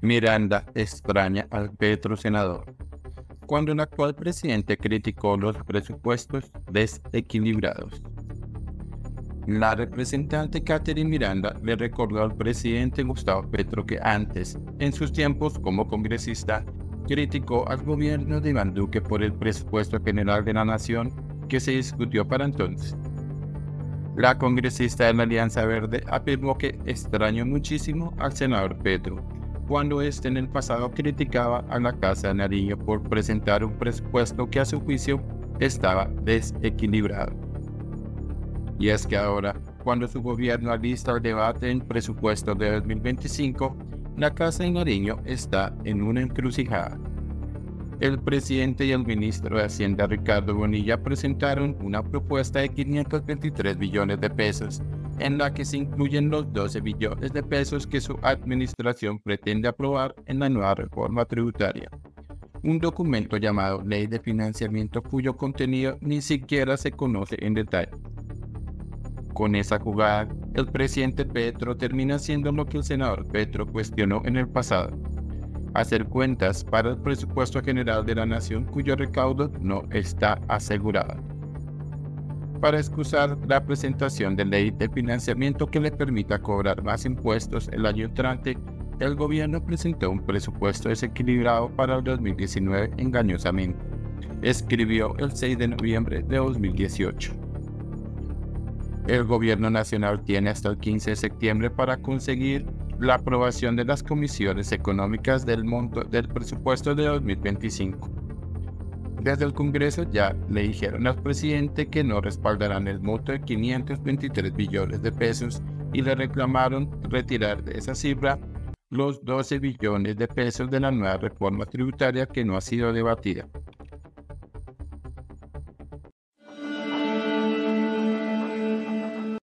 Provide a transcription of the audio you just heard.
Miranda extraña al Petro senador. Cuando el actual presidente criticó los presupuestos desequilibrados, la representante Katherine Miranda le recordó al presidente Gustavo Petro que antes, en sus tiempos como congresista, criticó al gobierno de Iván Duque por el presupuesto general de la nación que se discutió para entonces. La congresista de la Alianza Verde afirmó que extrañó muchísimo al senador Petro, cuando éste en el pasado criticaba a la Casa de Nariño por presentar un presupuesto que a su juicio estaba desequilibrado. Y es que ahora, cuando su gobierno alista el debate en presupuesto de 2025, la Casa de Nariño está en una encrucijada. El presidente y el ministro de Hacienda Ricardo Bonilla presentaron una propuesta de 523 billones de pesos, en la que se incluyen los 12 billones de pesos que su administración pretende aprobar en la nueva reforma tributaria. Un documento llamado Ley de Financiamiento cuyo contenido ni siquiera se conoce en detalle. Con esa jugada, el presidente Petro termina haciendo lo que el senador Petro cuestionó en el pasado: hacer cuentas para el presupuesto general de la nación cuyo recaudo no está asegurado, para excusar la presentación de ley de financiamiento que le permita cobrar más impuestos el año entrante. El gobierno presentó un presupuesto desequilibrado para el 2019 engañosamente, escribió el 6 de noviembre de 2018. El gobierno nacional tiene hasta el 15 de septiembre para conseguir la aprobación de las comisiones económicas del monto del presupuesto de 2025. Desde el Congreso ya le dijeron al presidente que no respaldarán el monto de 523 billones de pesos y le reclamaron retirar de esa cifra los 12 billones de pesos de la nueva reforma tributaria que no ha sido debatida.